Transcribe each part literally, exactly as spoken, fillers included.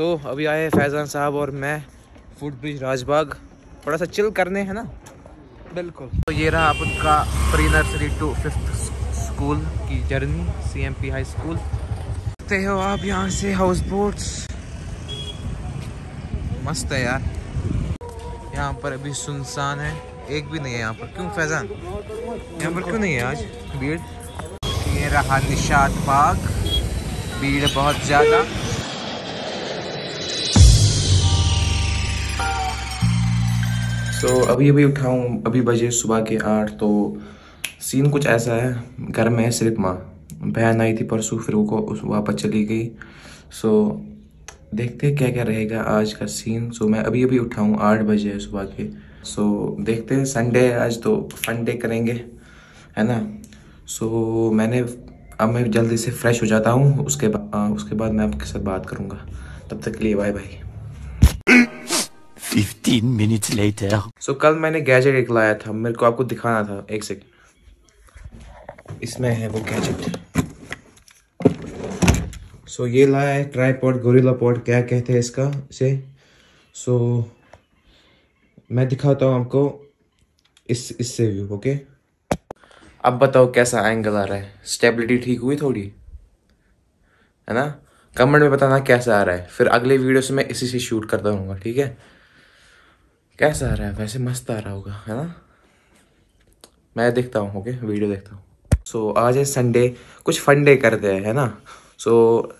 सो so, अभी आए फैज़ान साहब और मैं फुट ब्रिज राजबाग थोड़ा सा चिल करने है ना। बिल्कुल। तो ये रहा आप उनका pre nursery to fifth school की जर्नी, सीएमपी हाई स्कूल। देखते हो आप यहाँ से हाउस बोट्स, मस्त है यार। यहाँ पर अभी सुनसान है, एक भी नहीं है यहाँ पर। क्यों फैज़ान यहाँ पर क्यों नहीं है आज भीड़? ये रहा निशाद बाग, भीड़ बहुत ज़्यादा। तो so, अभी अभी उठाऊँ, अभी बजे सुबह के आठ। तो सीन कुछ ऐसा है, घर में है सिर्फ माँ, बहन आई थी परसों फिर वो को उस वापस चली गई। सो so, देखते हैं क्या क्या रहेगा आज का सीन। सो so, मैं अभी अभी उठाऊँ, आठ बजे है सुबह के। सो so, देखते हैं, संडे है आज तो फन डे करेंगे है ना। सो so, मैंने अब मैं जल्दी से फ्रेश हो जाता हूँ, उसके बाद उसके बाद मैं आपके साथ बात करूँगा। तब तक के लिए bye bye. fifteen minutes later। So so, कल मैंने गैजेट एक लाया था, मेरे को आपको दिखाना था, एक सेकंड। इसमें है वो गैजेट। सो so, ये लाया है ट्राईपॉड, गोरिल्ला पॉड क्या कहते हैं इसका इसे। सो so, मैं दिखाता हूँ आपको इस इससे व्यू। ओके अब बताओ कैसा एंगल आ रहा है, स्टेबिलिटी ठीक हुई थोड़ी है ना। कमेंट में बताना कैसा आ रहा है, फिर अगले वीडियो से मैं इसी से शूट करता रहूँगा, ठीक है। कैसा आ रहा है? वैसे मस्त आ रहा होगा है ना। मैं देखता हूँ, ओके वीडियो देखता हूँ। सो so, आज है संडे, कुछ फन डे करते हैं है ना। सो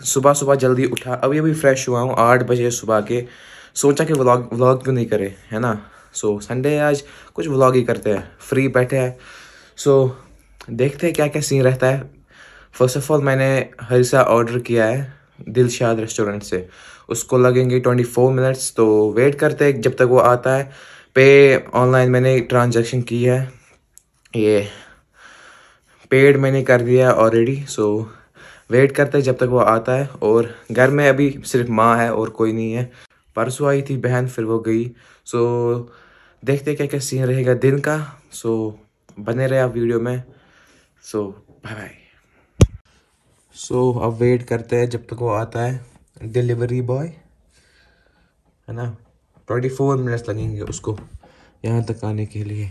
so, सुबह सुबह जल्दी उठा, अभी अभी फ्रेश हुआ हूँ आठ बजे सुबह के। सोचा कि व्लॉग व्लॉग क्यों नहीं करे है ना। सो so, संडे है आज, कुछ व्लॉग ही करते हैं, फ्री बैठे हैं। सो so, देखते हैं क्या क्या सीन रहता है। फर्स्ट ऑफ ऑल मैंने हरिसा ऑर्डर किया है दिलशाद रेस्टोरेंट से, उसको लगेंगे चौबीस मिनट्स। तो वेट करते हैं जब तक वो आता है। पे ऑनलाइन मैंने ट्रांजैक्शन की है, ये पेड मैंने कर दिया है ऑलरेडी। सो वेट करते हैं जब तक वो आता है। और घर में अभी सिर्फ माँ है और कोई नहीं है। परसों आई थी बहन फिर वो गई। सो देखते क्या क्या सीन रहेगा दिन का। सो बने रहे आप वीडियो में। So bye bye. So so, अब वेट करते हैं जब तक वो आता है डिलीवरी बॉय है ना। ट्वेंटी फोर मिनट्स लगेंगे उसको यहाँ तक आने के लिए।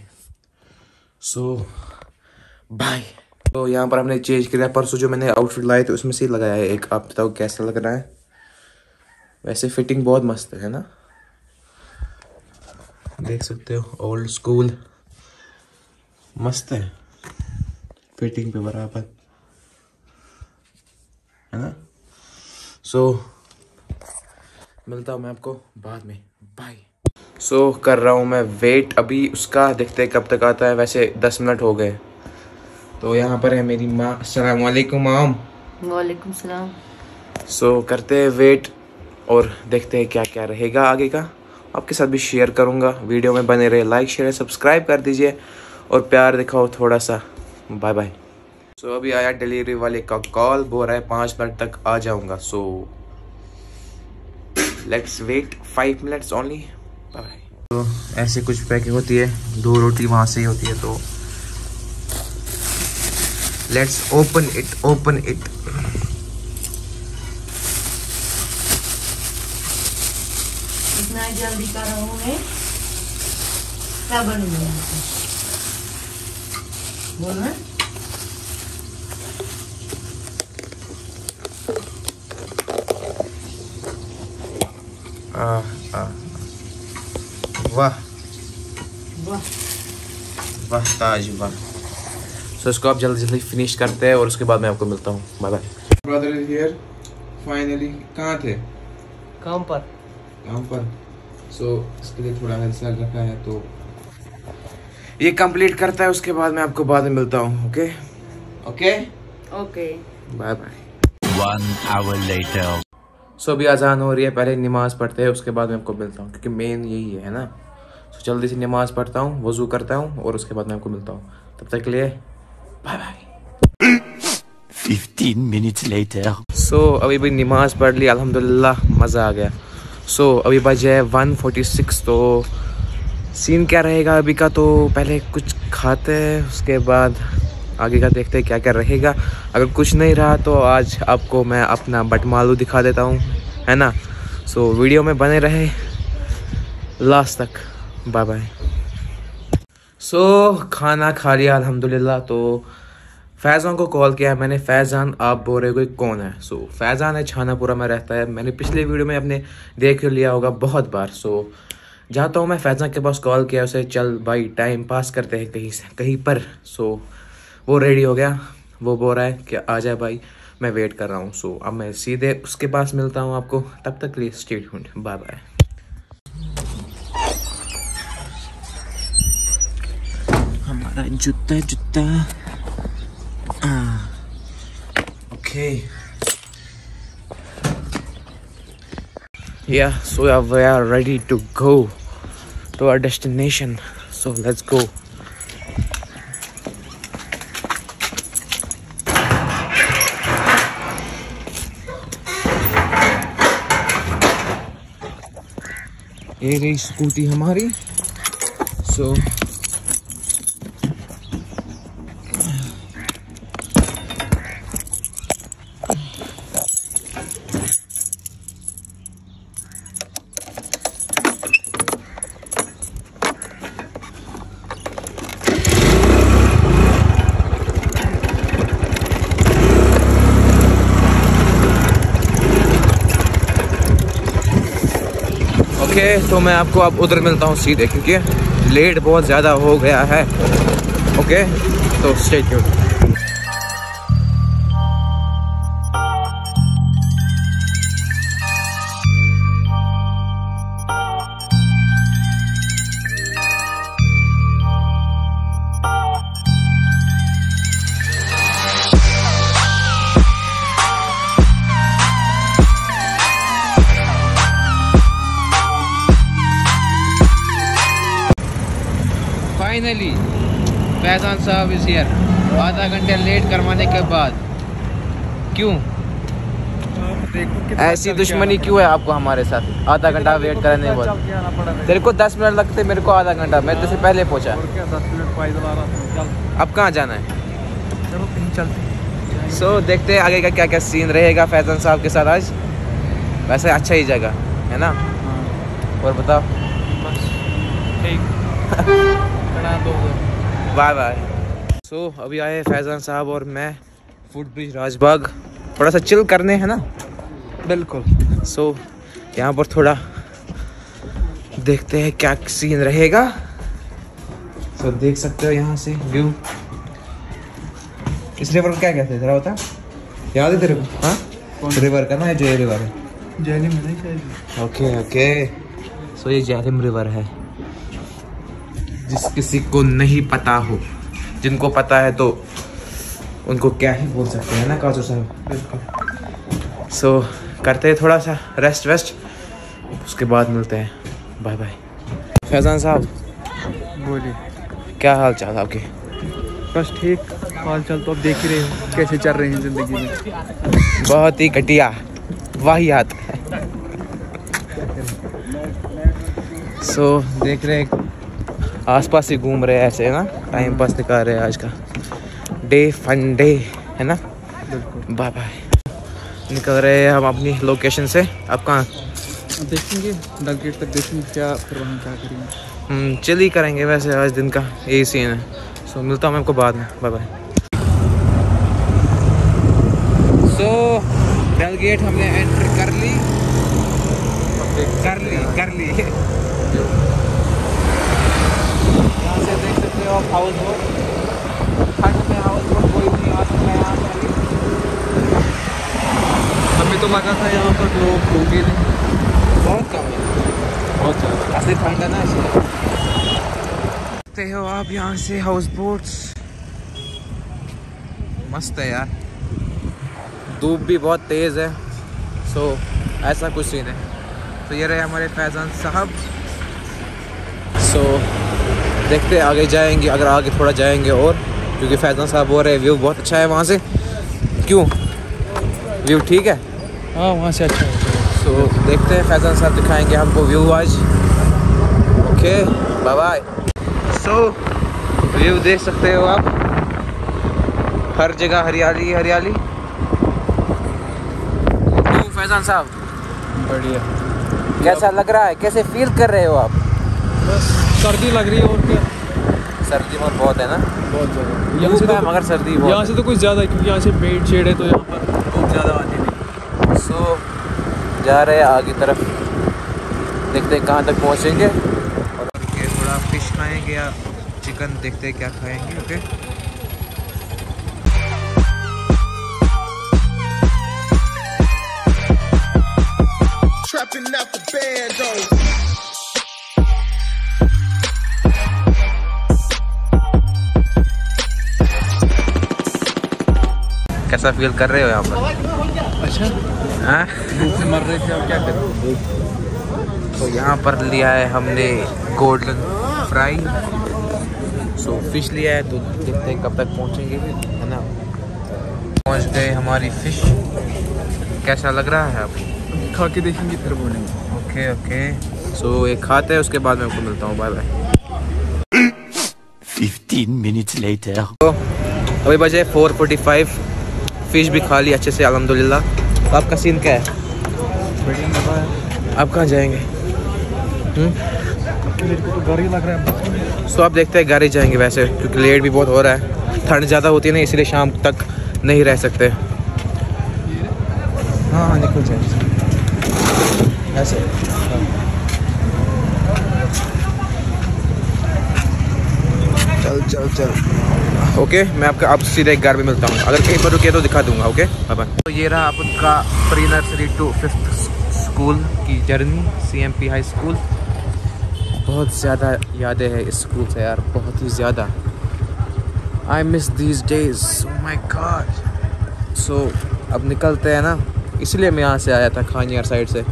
So so, bye. तो यहाँ पर हमने चेंज किया, परसों जो मैंने आउटफिट लाए थे उसमें से लगाया है एक। आप बताओ कैसा लग रहा है? वैसे फिटिंग बहुत मस्त है ना, देख सकते हो, ओल्ड स्कूल मस्त है, फिटिंग पे बराबर है ना। सो so, मिलता हूँ मैं आपको बाद में, बाय। सो so, कर रहा हूँ मैं वेट अभी उसका, देखते हैं कब तक आता है। वैसे दस मिनट हो गए। तो यहाँ पर है मेरी माँ। अस्सलाम वालेकुम माम। वालेकुम सलाम। सो so, करते हैं वेट और देखते हैं क्या क्या रहेगा आगे का। आपके साथ भी शेयर करूँगा, वीडियो में बने रहे। लाइक शेयर सब्सक्राइब कर दीजिए और प्यार दिखाओ थोड़ा सा। Bye bye. सो so, अभी आया डिलीवरी वाले का कॉल, बोल रहा है पाँच मिनट तक आ जाऊंगा। So let's wait five minutes only. Bye. तो ऐसे कुछ पैकिंग होती है, दो रोटी वहाँ से ही होती है। तो let's open it open it. इतना जल्दी कर रहा हूँ मैं, क्या बनूँगा बोल। वाह वाह वाह ताज वाह। सो इसको आप जल्दी जल्दी फिनिश करते हैं और उसके बाद मैं आपको मिलता हूँ। Bye bye. Brother is here finally. कहाँ थे? काम पर। काम पर। सो so, इसके लिए थोड़ा हेल्प रखा है, तो ये कंप्लीट करता है उसके बाद मैं आपको बाद में मिलता हूँ। Okay okay okay bye bye. One hour later. So so, अभी अजान हो रही है, पहले नमाज पढ़ते हैं उसके बाद मैं आपको मिलता हूँ, क्योंकि मेन यही है है ना। सो so, जल्दी से नमाज पढ़ता हूँ, वजू करता हूँ और उसके बाद मैं आपको मिलता हूँ। तब तक के लिए bye bye. fifteen minutes later। So अभी भी नमाज पढ़ ली अल्हम्दुलिल्लाह, मज़ा आ गया। सो so, अभी बजे है वन फोर्टी सिक्स। तो सीन क्या रहेगा अभी का? तो पहले कुछ खाते हैं, उसके बाद आगे का देखते हैं क्या क्या रहेगा। अगर कुछ नहीं रहा तो आज आपको मैं अपना बटमालू दिखा देता हूँ है ना। सो वीडियो में बने रहे लास्ट तक। Bye bye. सो खाना खा लिया अल्हम्दुलिल्लाह। तो फैज़ान को कॉल किया है मैंने, फैज़ान आप बोल रहे हो कौन है? सो so, फैज़ान है, छानापुरा में रहता है। मैंने पिछले वीडियो में अपने देख लिया होगा बहुत बार। सो so, जाता हूँ मैं फैज़ान के पास, कॉल किया उसे, चल भाई टाइम पास करते हैं कहीं से कहीं पर। सो so, वो रेडी हो गया, वो बोल रहा है कि आ जाए भाई, मैं वेट कर रहा हूँ। सो so, अब मैं सीधे उसके पास मिलता हूँ आपको, तब तक please stay tuned. Bye bye. हमारा जूता जूता ओके या। So we are ready to go to our destination. So let's go. ये रही स्कूटी हमारी। सो so, ओके okay, तो मैं आपको अब उधर मिलता हूँ सीधे, क्योंकि लेट बहुत ज़्यादा हो गया है। ओके okay, तो स्टे ट्यून्ड। फाइनली फैज़ान साहब इस ईयर आधा घंटे लेट करवाने के बाद क्यों ऐसी दुश्मनी क्यों है आपको हमारे साथ? आधा घंटा वेट कराने के बाद तेरे को दस मिनट लगते, मेरे को आधा घंटा। मैं तेरे से पहले पहुंचा। अब कहाँ जाना है? सो so, देखते हैं आगे का क्या क्या सीन रहेगा फैज़ान साहब के साथ आज। वैसे अच्छा ही जगह है ना। और बताओ ठीक। Bye bye. सो अभी आए फैज़ान साहब और मैं फुट ब्रिज राजबाग थोड़ा सा चिल करने हैं ना। बिल्कुल। सो so, यहाँ पर थोड़ा देखते हैं क्या सीन रहेगा। सो so, देख सकते हो यहाँ से व्यू। इस रिवर को क्या कहते हैं, जरा बता, याद है तेरे को? हाँ, रिवर का ना जो रिवर है जहलिम है। Okay okay. सो ये जहलिम रिवर है, जिस किसी को नहीं पता हो, जिनको पता है तो उनको क्या ही बोल सकते हैं ना काजू साहब। बिल्कुल। सो करते हैं थोड़ा सा रेस्ट वेस्ट, उसके बाद मिलते हैं। Bye bye. फैज़ान साहब बोलिए, क्या हाल चाल आपके? बस ठीक हाल चाल। तो आप देख ही रहे हो कैसे चल रही है ज़िंदगी में। बहुत ही घटिया वाहियात। सो देख रहे हैं आसपास ही घूम रहे हैं ऐसे, है ना, टाइम पास निकाल रहे हैं। आज का डे फन डे है ना। Bye bye. निकल रहे हैं हम अपनी लोकेशन से। अब कहाँ देखेंगे? डल गेट तक देखेंगे, क्या फिर वहाँ क्या करेंगे, चल ही करेंगे। वैसे आज दिन का यही सीन है। सो मिलता हूँ मैं आपको बाद में। Bye bye. So Dal gate हमने एंटर कर ली कर ली कर ली से देख सकते हो। हाउस बोट ठंड में हाउस बोट कोई नहीं आ सकता यहाँ पर। हमें तो लगा था यहाँ पर लोग होंगे नहीं, बहुत कम है, बहुत ज़्यादा। ऐसे ठंड है ना, इसलिए देखते हो आप यहाँ से हाउस बोट्स। मस्त है यार। धूप भी बहुत तेज़ है। सो so, ऐसा कुछ सीन है। तो so, ये रहे हमारे फैज़ान साहब। सो so, देखते हैं आगे जाएंगे, अगर आगे थोड़ा जाएंगे और, क्योंकि फैज़ान साहब हो रहे हैं व्यू बहुत अच्छा है वहाँ से। क्यों व्यू ठीक है? हाँ वहाँ से अच्छा है। सो so, देखते हैं फैज़ान साहब दिखाएंगे हमको व्यू आज। Okay bye bye. So view देख सकते हो आप, हर जगह हरियाली हरियाली। क्यों फैज़ान साहब? बढ़िया। कैसा लग रहा है, कैसे फील कर रहे हो आप? बस सर्दी लग रही है और क्या, सर्दी और बहुत है ना, बहुत ज़्यादा यहाँ से तो, मगर सर्दी यहाँ से तो कुछ ज़्यादा है क्योंकि यहाँ से बेड शेड है तो यहाँ पर बहुत ज़्यादा आती नहीं। सो so, जा रहे हैं आगे तरफ, देखते हैं कहाँ तक पहुँचेंगे और थोड़ा फिश खाएँगे या चिकन, देखते हैं क्या खाएँगे। Okay okay? कैसा फील कर रहे हो यहाँ पर? अच्छा हाँ मर रहे थे और क्या करें। तो यहाँ पर लिया है हमने गोल्डन फ्राई, सो फिश लिया है तो देखते हैं कब तक पहुँचेंगे, है ना। पहुँच गए हमारी फिश, कैसा लग रहा है आपको? खा के देखेंगे फिर बोलेंगे। ओके ओके सो ये खाते हैं, उसके बाद मैं आपको मिलता हूँ, बाय बाय। पंद्रह मिनट्स लेटर। तो अभी बजे चार पैंतालीस, फिश भी खा ली अच्छे से अल्हम्दुलिल्लाह। तो आपका सीन क्या है, आप कहाँ जाएंगे? घर ही लग रहा है, सो आप देखते हैं घर ही जाएंगे वैसे, क्योंकि लेट भी बहुत हो रहा है, ठंड ज़्यादा होती है ना, इसलिए शाम तक नहीं रह सकते। हाँ हाँ निकल जाएंगे ऐसे। चल चल चल ओके okay, मैं आपका आपसे सीधे घर में मिलता हूँ, अगर कहीं पर रुके तो दिखा दूंगा। Okay bye bye. तो ये रहा उनका pre nursery to fifth school की जर्नी, सीएमपी हाई स्कूल। बहुत ज़्यादा यादें हैं इस स्कूल से यार, बहुत ही ज़्यादा। I miss these days, my God. So अब निकलते हैं ना, इसलिए मैं यहाँ से आया था खानियार साइड से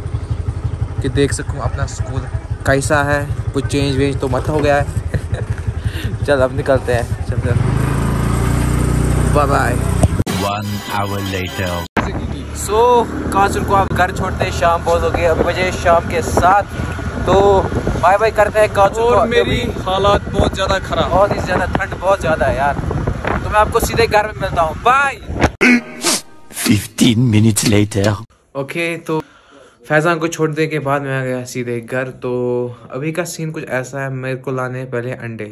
कि देख सकूँ अपना स्कूल कैसा है, कुछ चेंज वेंज तो मत हो गया है। चल अब निकलते हैं, चल चल bye bye. One hour later. So Kasur को आप घर छोड़ते हैं, शाम बहुत हो गई, अब बजे शाम के सात, तो बाय बाय करते हैं कासुर को। और मेरी हालात बहुत ज़्यादा ख़राब, बहुत ही ज़्यादा ठंड बहुत ज़्यादा है यार, तो मैं आपको सीधे घर में मिलता हूँ, बाय। पंद्रह मिनट्स लेटर। ओके तो फैज़ान को छोड़ देने के बाद मैं आ गया सीधे घर। तो अभी का सीन कुछ ऐसा है, मेरे को लाने हैं पहले अंडे,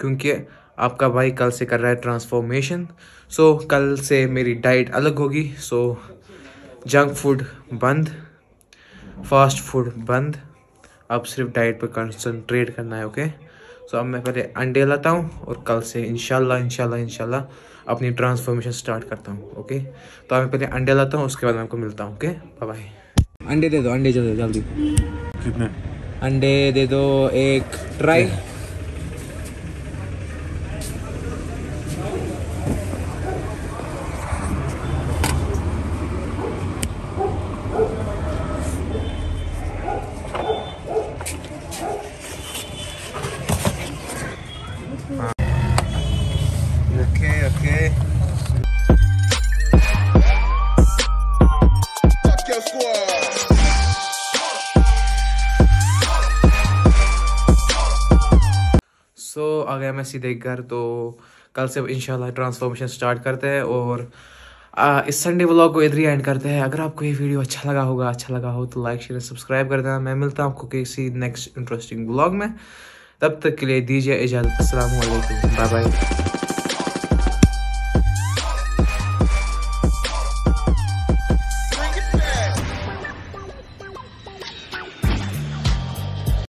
क्योंकि आपका भाई कल से कर रहा है ट्रांसफॉर्मेशन। सो कल से मेरी डाइट अलग होगी, सो जंक फूड बंद, फास्ट फूड बंद, अब सिर्फ डाइट पर कंसंट्रेट करना है। ओके सो अब मैं पहले अंडे लाता हूँ और कल से इंशाल्लाह इंशाल्लाह इंशाल्लाह अपनी ट्रांसफॉर्मेशन स्टार्ट करता हूँ। ओके तो अब मैं पहले अंडे लाता हूँ, उसके बाद मैं आपको मिलता हूँ। Okay bye bye. अंडे दे दो, अंडे दे दो जल्दी। कितने अंडे दे दो? एक try. Okay okay so so, आ गया मैं सीधे घर। तो कल से इंशाल्लाह ट्रांसफॉर्मेशन स्टार्ट करते हैं और आ, इस संडे व्लॉग को इधर ही एंड करते हैं। अगर आपको ये वीडियो अच्छा लगा होगा अच्छा लगा हो तो लाइक शेयर सब्सक्राइब कर देना। मैं मिलता हूँ आपको किसी नेक्स्ट इंटरेस्टिंग व्लॉग में, तब तक के लिए दीजिए इजाज़त। अस्सलाम वालेकुम, बाय बाय।